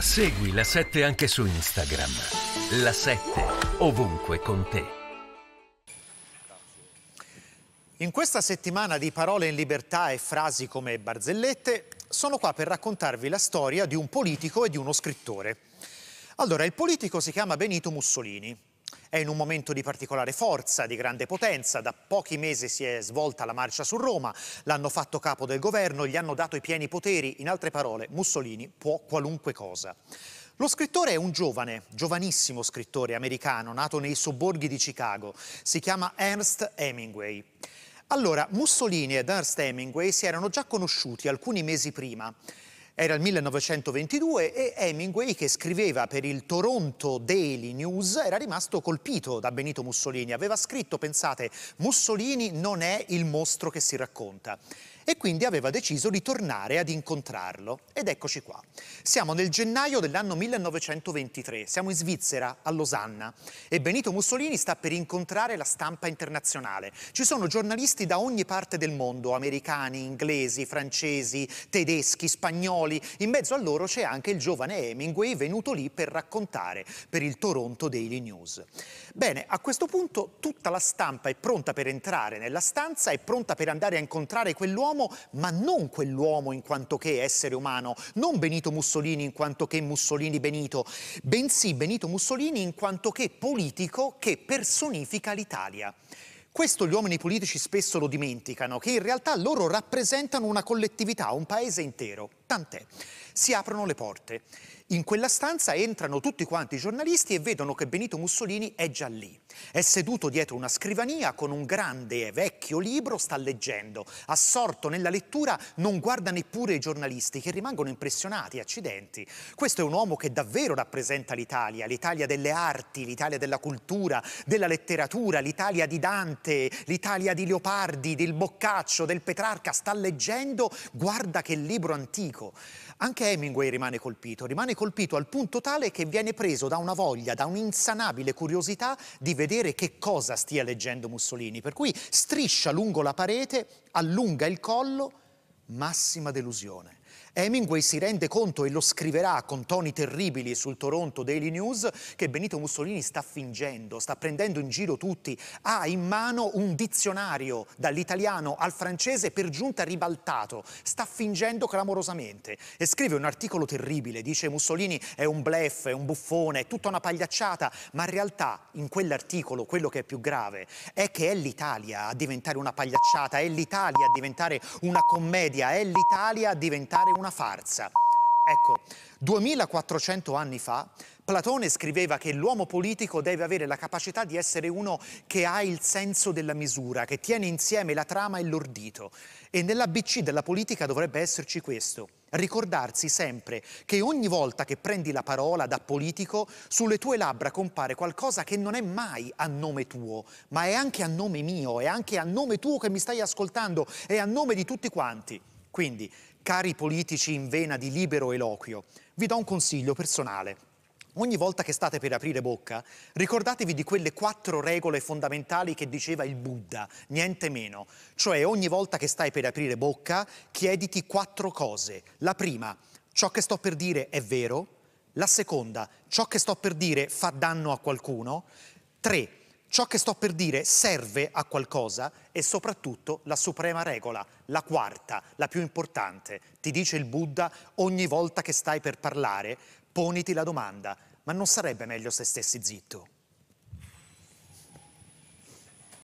Segui La 7 anche su Instagram. La 7 ovunque con te. In questa settimana di Parole in libertà e frasi come barzellette, sono qua per raccontarvi la storia di un politico e di uno scrittore. Allora, il politico si chiama Benito Mussolini. È in un momento di particolare forza, di grande potenza. Da pochi mesi si è svolta la marcia su Roma, l'hanno fatto capo del governo, gli hanno dato i pieni poteri. In altre parole, Mussolini può qualunque cosa. Lo scrittore è un giovane, giovanissimo scrittore americano, nato nei sobborghi di Chicago. Si chiama Ernest Hemingway. Allora, Mussolini ed Ernest Hemingway si erano già conosciuti alcuni mesi prima. Era il 1922 e Hemingway, che scriveva per il Toronto Daily News, era rimasto colpito da Benito Mussolini. Aveva scritto, pensate, Mussolini non è il mostro che si racconta. E quindi aveva deciso di tornare ad incontrarlo. Ed eccoci qua. Siamo nel gennaio dell'anno 1923, siamo in Svizzera, a Losanna, e Benito Mussolini sta per incontrare la stampa internazionale. Ci sono giornalisti da ogni parte del mondo, americani, inglesi, francesi, tedeschi, spagnoli. In mezzo a loro c'è anche il giovane Hemingway, venuto lì per raccontare per il Toronto Daily News. Bene, a questo punto tutta la stampa è pronta per entrare nella stanza, è pronta per andare a incontrare quell'uomo, ma non quell'uomo in quanto che essere umano, non Benito Mussolini in quanto che Mussolini Benito, bensì Benito Mussolini in quanto che politico che personifica l'Italia. Questo gli uomini politici spesso lo dimenticano, che in realtà loro rappresentano una collettività, un paese intero. Tant'è. Si aprono le porte. In quella stanza entrano tutti quanti i giornalisti e vedono che Benito Mussolini è già lì. È seduto dietro una scrivania con un grande e vecchio libro, sta leggendo. Assorto nella lettura non guarda neppure i giornalisti, che rimangono impressionati, accidenti. Questo è un uomo che davvero rappresenta l'Italia, l'Italia delle arti, l'Italia della cultura, della letteratura, l'Italia di Dante, l'Italia di Leopardi, del Boccaccio, del Petrarca. Sta leggendo, guarda che libro antico. Anche Hemingway rimane colpito al punto tale che viene preso da una voglia, da un'insanabile curiosità di vedere che cosa stia leggendo Mussolini, per cui striscia lungo la parete, allunga il collo, massima delusione. Hemingway si rende conto, e lo scriverà con toni terribili sul Toronto Daily News, che Benito Mussolini sta fingendo, sta prendendo in giro tutti, ha in mano un dizionario dall'italiano al francese per giunta ribaltato, sta fingendo clamorosamente e scrive un articolo terribile, dice Mussolini è un bluff, è un buffone, è tutta una pagliacciata, ma in realtà in quell'articolo quello che è più grave è che è l'Italia a diventare una pagliacciata, è l'Italia a diventare una commedia, è l'Italia a diventare una farsa. Ecco, 2400 anni fa Platone scriveva che l'uomo politico deve avere la capacità di essere uno che ha il senso della misura, che tiene insieme la trama e l'ordito. E nell'ABC della politica dovrebbe esserci questo: ricordarsi sempre che ogni volta che prendi la parola da politico, sulle tue labbra compare qualcosa che non è mai a nome tuo, ma è anche a nome mio, è anche a nome tuo che mi stai ascoltando, è a nome di tutti quanti. Quindi, cari politici in vena di libero eloquio, vi do un consiglio personale. Ogni volta che state per aprire bocca, ricordatevi di quelle 4 regole fondamentali che diceva il Buddha, niente meno. Cioè, ogni volta che stai per aprire bocca, chiediti 4 cose. La prima, ciò che sto per dire è vero. La seconda, ciò che sto per dire fa danno a qualcuno. 3, ciò che sto per dire serve a qualcosa. E soprattutto la suprema regola, la quarta, la più importante. Ti dice il Buddha, ogni volta che stai per parlare, poniti la domanda: ma non sarebbe meglio se stessi zitto?